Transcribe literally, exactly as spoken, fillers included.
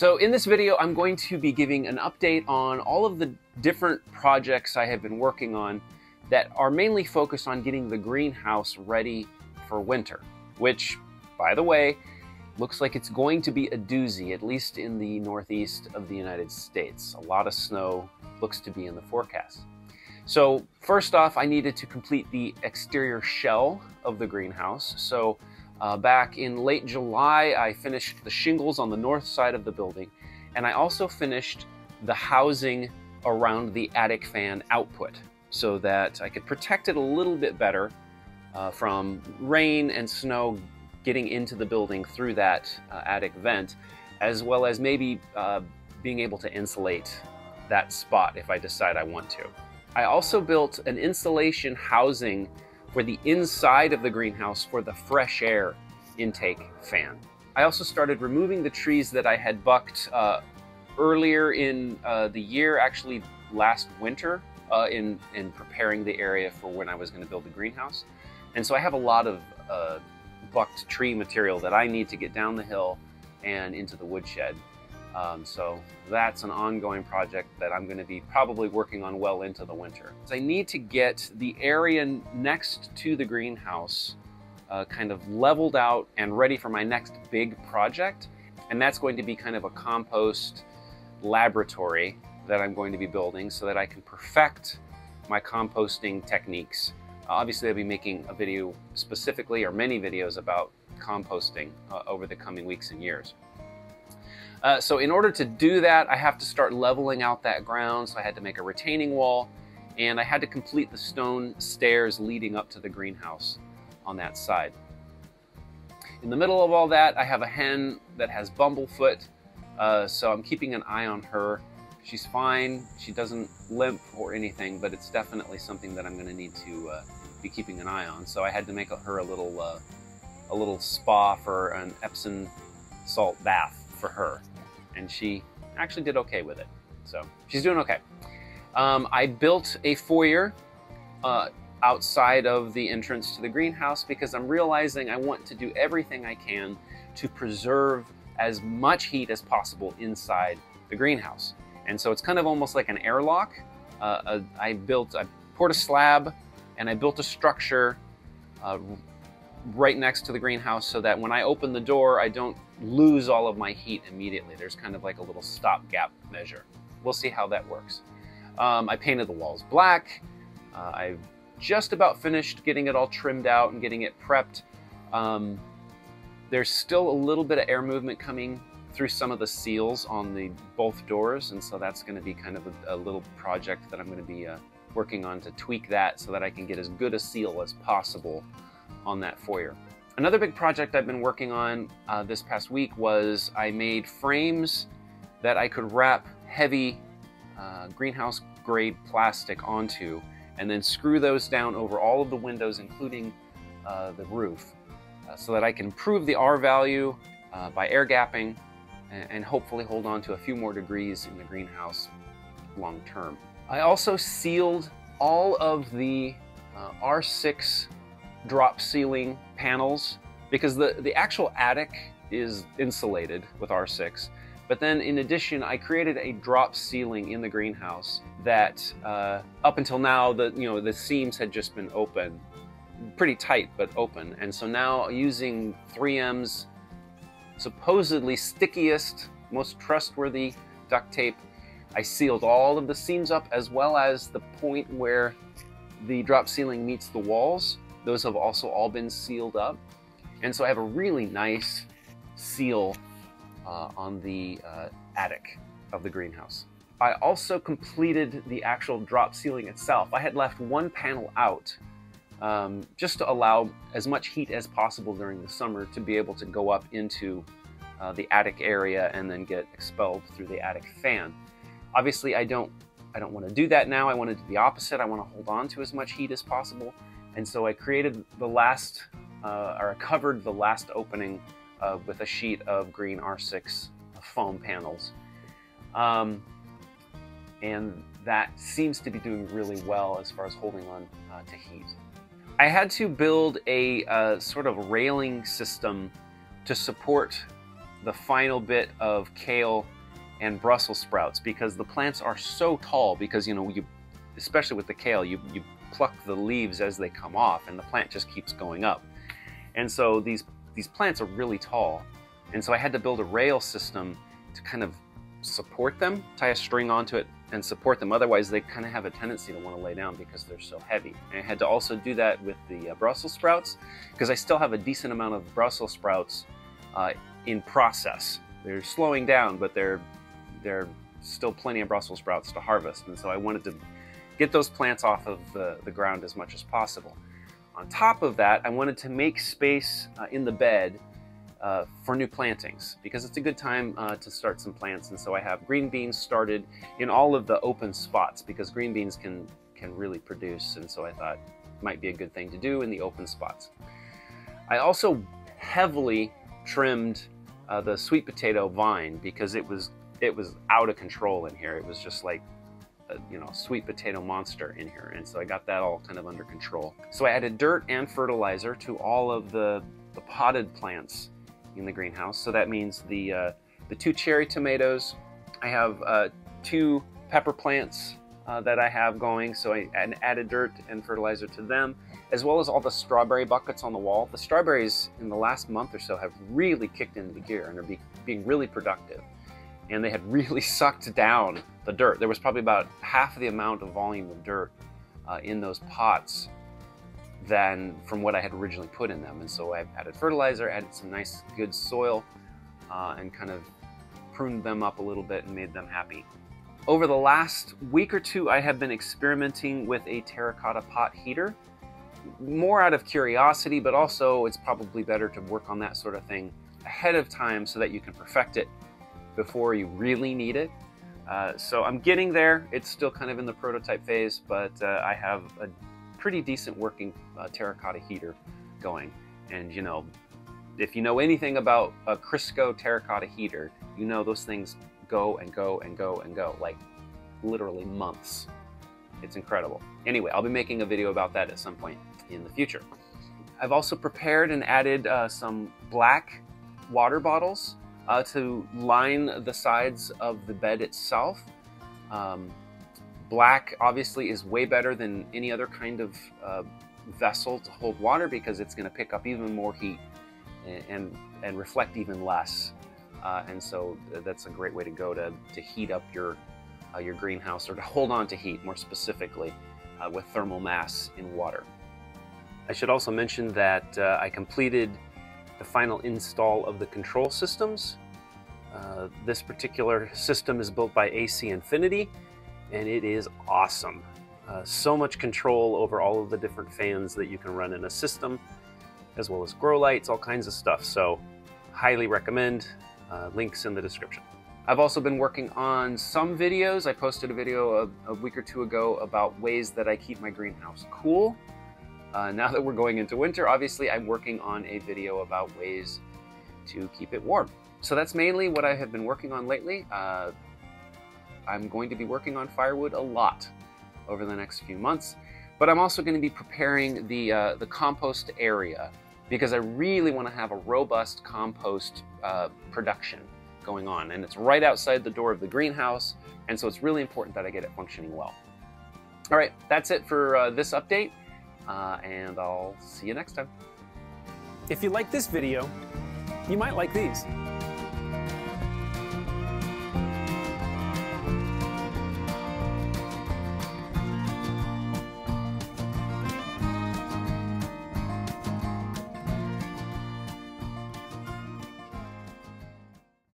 So in this video, I'm going to be giving an update on all of the different projects I have been working on that are mainly focused on getting the greenhouse ready for winter, which, by the way, looks like it's going to be a doozy, at least in the northeast of the United States. A lot of snow looks to be in the forecast. So first off, I needed to complete the exterior shell of the greenhouse. So uh, back in late July, I finished the shingles on the north side of the building, and I also finished the housing around the attic fan output so that I could protect it a little bit better uh, from rain and snow getting into the building through that uh, attic vent, as well as maybe uh, being able to insulate that spot if I decide I want to. I also built an insulation housing for the inside of the greenhouse for the fresh air intake fan. I also started removing the trees that I had bucked uh, earlier in uh, the year, actually last winter, uh, in, in preparing the area for when I was gonna build the greenhouse. And so I have a lot of uh, bucked tree material that I need to get down the hill and into the woodshed. Um, so that's an ongoing project that I'm going to be probably working on well into the winter. So I need to get the area next to the greenhouse uh, kind of leveled out and ready for my next big project. And that's going to be kind of a compost laboratory that I'm going to be building so that I can perfect my composting techniques. Obviously, I'll be making a video specifically, or many videos, about composting uh, over the coming weeks and years. Uh, so in order to do that, I have to start leveling out that ground. So I had to make a retaining wall, and I had to complete the stone stairs leading up to the greenhouse on that side. In the middle of all that, I have a hen that has bumblefoot, uh, so I'm keeping an eye on her. She's fine, she doesn't limp or anything, but it's definitely something that I'm going to need to uh, be keeping an eye on. So I had to make her a little, uh, a little spa for an Epsom salt bath for her, and she actually did okay with it. So she's doing okay. Um, I built a foyer uh, outside of the entrance to the greenhouse because I'm realizing I want to do everything I can to preserve as much heat as possible inside the greenhouse. And so it's kind of almost like an airlock. Uh, I built, I poured a slab, and I built a structure uh, right next to the greenhouse so that when I open the door, I don't lose all of my heat immediately. There's kind of like a little stopgap measure. We'll see how that works. Um, I painted the walls black. Uh, I've just about finished getting it all trimmed out and getting it prepped. Um, there's still a little bit of air movement coming through some of the seals on the both doors, and so that's going to be kind of a, a little project that I'm going to be uh, working on to tweak that so that I can get as good a seal as possible on that foyer. Another big project I've been working on uh, this past week was I made frames that I could wrap heavy uh, greenhouse grade plastic onto and then screw those down over all of the windows, including uh, the roof, uh, so that I can improve the R value uh, by air gapping and hopefully hold on to a few more degrees in the greenhouse long term. I also sealed all of the uh, R six drop ceiling panels because the, the actual attic is insulated with R six. But then in addition, I created a drop ceiling in the greenhouse that uh, up until now, the, you know, the seams had just been open, pretty tight, but open. And so now using three M's supposedly stickiest, most trustworthy duct tape, I sealed all of the seams up, as well as the point where the drop ceiling meets the walls. Those have also all been sealed up. And so I have a really nice seal uh, on the uh, attic of the greenhouse. I also completed the actual drop ceiling itself. I had left one panel out Um, just to allow as much heat as possible during the summer to be able to go up into uh, the attic area and then get expelled through the attic fan. Obviously, I don't, I don't want to do that now. I want to do the opposite. I want to hold on to as much heat as possible. And so I created the last, uh, or I covered the last opening uh, with a sheet of green R six foam panels. Um, and that seems to be doing really well as far as holding on uh, to heat. I had to build a uh, sort of railing system to support the final bit of kale and Brussels sprouts, because the plants are so tall, because, you know, you, especially with the kale, you, you pluck the leaves as they come off and the plant just keeps going up. And so these, these plants are really tall. And so I had to build a rail system to kind of support them, tie a string onto it and support them. Otherwise, they kind of have a tendency to want to lay down because they're so heavy. And I had to also do that with the uh, Brussels sprouts, because I still have a decent amount of Brussels sprouts uh, in process. They're slowing down, but they're, they're still plenty of Brussels sprouts to harvest. And so I wanted to get those plants off of the, the ground as much as possible. On top of that, I wanted to make space uh, in the bed Uh, for new plantings, because it's a good time uh, to start some plants. And so I have green beans started in all of the open spots, because green beans can can really produce, and so I thought it might be a good thing to do in the open spots. I also heavily trimmed uh, the sweet potato vine, because it was it was out of control in here. It was just like a, you know, sweet potato monster in here, and so I got that all kind of under control. So I added dirt and fertilizer to all of the, the potted plants in the greenhouse. So that means the uh, the two cherry tomatoes. I have uh, two pepper plants uh, that I have going, so I added dirt and fertilizer to them, as well as all the strawberry buckets on the wall. The strawberries in the last month or so have really kicked into gear and are be being really productive, and they had really sucked down the dirt. There was probably about half the amount of volume of dirt uh, in those pots than from what I had originally put in them. And so I added fertilizer, added some nice good soil, uh, and kind of pruned them up a little bit and made them happy. Over the last week or two, I have been experimenting with a terracotta pot heater, more out of curiosity, but also it's probably better to work on that sort of thing ahead of time so that you can perfect it before you really need it. Uh, so I'm getting there. It's still kind of in the prototype phase, but uh, I have a pretty decent working uh, terracotta heater going. And you know, if you know anything about a Crisco terracotta heater, you know those things go and go and go and go, like literally months. It's incredible. Anyway, I'll be making a video about that at some point in the future. I've also prepared and added uh, some black water bottles uh, to line the sides of the bed itself. Um, Black obviously is way better than any other kind of uh, vessel to hold water, because it's going to pick up even more heat and and, and reflect even less. Uh, and so that's a great way to go to to heat up your uh, your greenhouse, or to hold on to heat more specifically uh, with thermal mass in water. I should also mention that uh, I completed the final install of the control systems. Uh, this particular system is built by A C Infinity, and it is awesome. Uh, so much control over all of the different fans that you can run in a system, as well as grow lights, all kinds of stuff. So highly recommend, uh, links in the description. I've also been working on some videos. I posted a video a, a week or two ago about ways that I keep my greenhouse cool. Uh, now that we're going into winter, obviously I'm working on a video about ways to keep it warm. So that's mainly what I have been working on lately. Uh, I'm going to be working on firewood a lot over the next few months, but I'm also going to be preparing the, uh, the compost area, because I really want to have a robust compost uh, production going on, and it's right outside the door of the greenhouse, and so it's really important that I get it functioning well. All right, that's it for uh, this update, uh, and I'll see you next time. If you like this video, you might like these.